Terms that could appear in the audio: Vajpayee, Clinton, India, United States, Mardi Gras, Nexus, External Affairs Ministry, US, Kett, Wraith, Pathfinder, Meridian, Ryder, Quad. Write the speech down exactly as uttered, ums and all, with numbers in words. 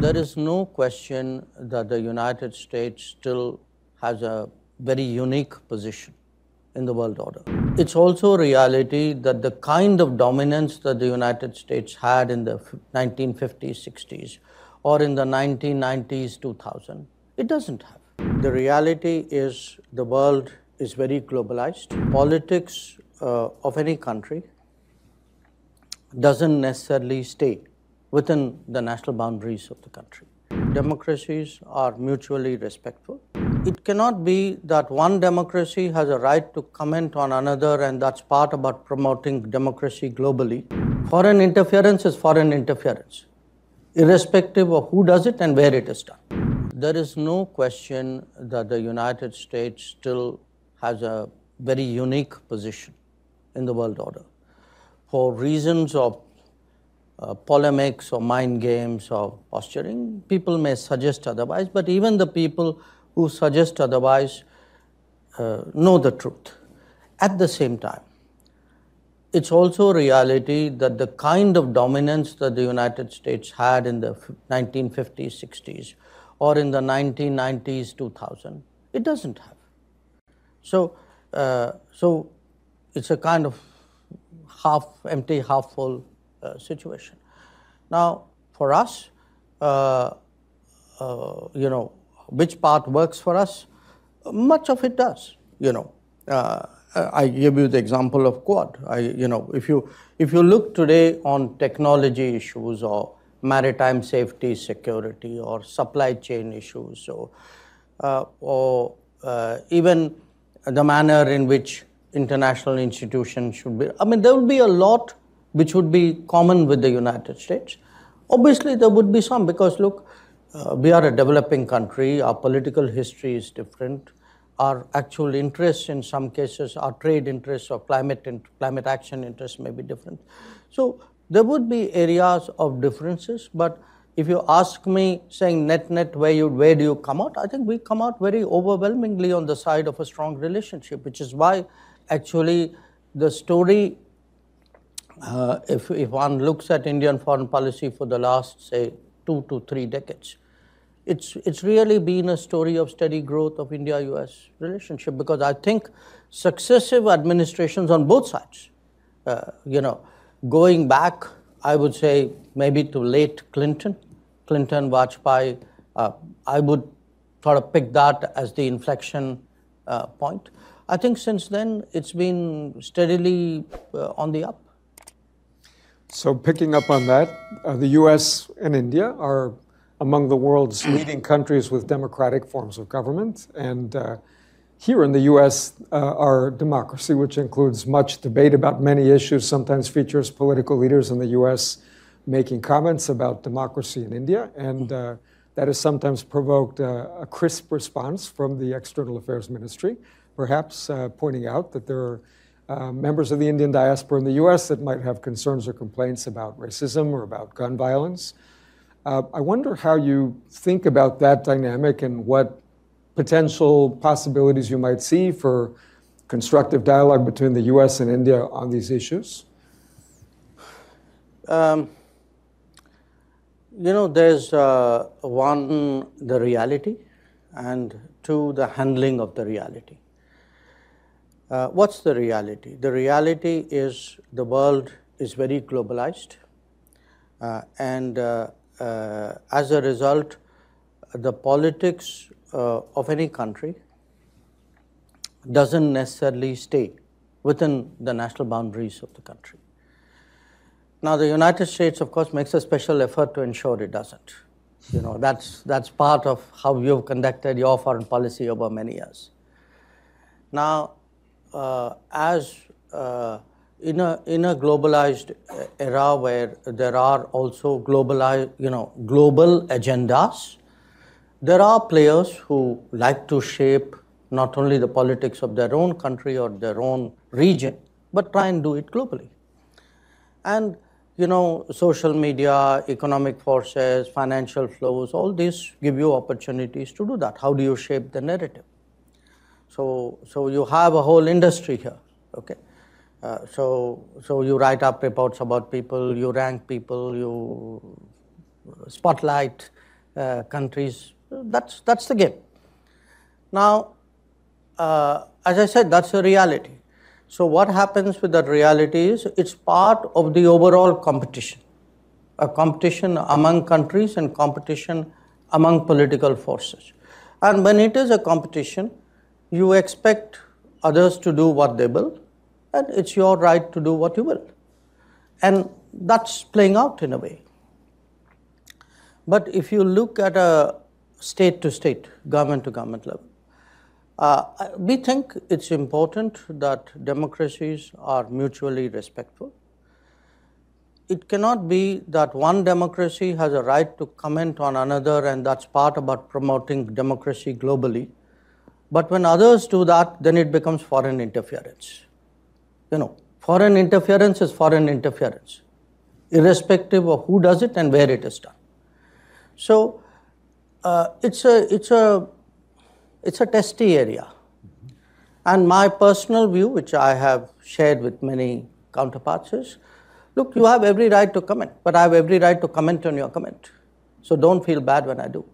There is no question that the United States still has a very unique position in the world order. It's also a reality that the kind of dominance that the United States had in the nineteen fifties, sixties, or in the nineteen nineties, two thousand, it doesn't have. The reality is the world is very globalized. Politics uh, of any country doesn't necessarily stay within the national boundaries of the country. Democracies are mutually respectful. It cannot be that one democracy has a right to comment on another, and that's part about promoting democracy globally. Foreign interference is foreign interference, irrespective of who does it and where it is done. There is no question that the United States still has a very unique position in the world order. For reasons of Uh, polemics or mind games or posturing, people may suggest otherwise, but even the people who suggest otherwise uh, know the truth. At the same time, it's also a reality that the kind of dominance that the United States had in the nineteen fifties, sixties, or in the nineteen nineties, two thousand, it doesn't have. So, uh, so it's a kind of half empty, half full Uh, situation. Now, for us, uh, uh, you know, which part works for us? Much of it does. You know, uh, I give you the example of Quad. I, you know, if you if you look today on technology issues or maritime safety, security, or supply chain issues, or uh, or uh, even the manner in which international institutions should be. I mean, there will be a lot which would be common with the United States. Obviously, there would be some, because look, uh, we are a developing country, our political history is different, our actual interests in some cases, our trade interests or climate and climate action interests may be different. So there would be areas of differences, but if you ask me, saying net, net, where, you, where do you come out? I think we come out very overwhelmingly on the side of a strong relationship, which is why actually the story Uh, if, if one looks at Indian foreign policy for the last, say, two to three decades, it's, it's really been a story of steady growth of India U S relationship, because I think successive administrations on both sides, uh, you know, going back, I would say, maybe to late Clinton, Clinton, Vajpayee, uh, I would sort of pick that as the inflection uh, point. I think since then, it's been steadily uh, on the up. So picking up on that, uh, the U S and India are among the world's leading countries with democratic forms of government. And uh, here in the U S, uh, our democracy, which includes much debate about many issues, sometimes features political leaders in the U S making comments about democracy in India. And uh, that has sometimes provoked uh, a crisp response from the External Affairs Ministry, perhaps uh, pointing out that there are Uh, members of the Indian diaspora in the U S that might have concerns or complaints about racism or about gun violence. Uh, I wonder how you think about that dynamic and what potential possibilities you might see for constructive dialogue between the U S and India on these issues. Um, you know, there's uh, one, the reality, and two, the handling of the reality. Uh, what's the reality? The reality is the world is very globalized, uh, and uh, uh, as a result, the politics uh, of any country doesn't necessarily stay within the national boundaries of the country. Now, the United States, of course, makes a special effort to ensure it doesn't. You know, that's, that's part of how you've conducted your foreign policy over many years. Now, Uh, as uh, in a in a globalized era where there are also globalized, you know, global agendas, there are players who like to shape not only the politics of their own country or their own region, but try and do it globally. And you know, social media, economic forces, financial flows, all these give you opportunities to do that. How do you shape the narrative? So, so you have a whole industry here, okay? Uh, so, so you write up reports about people, you rank people, you spotlight, uh, countries. That's, that's the game. Now, uh, as I said, that's a reality. So what happens with that reality is it's part of the overall competition, a competition among countries and competition among political forces. And when it is a competition, you expect others to do what they will, and it's your right to do what you will. And that's playing out in a way. But if you look at a state-to-state, government-to-government level, uh, we think it's important that democracies are mutually respectful. It cannot be that one democracy has a right to comment on another, and that's part about promoting democracy globally. But when others do that, then it becomes foreign interference. You know, foreign interference is foreign interference, irrespective of who does it and where it is done. So uh, it's a it's a it's a testy area. Mm-hmm. And my personal view, which I have shared with many counterparts, is: look, you have every right to comment, but I have every right to comment on your comment. So don't feel bad when I do.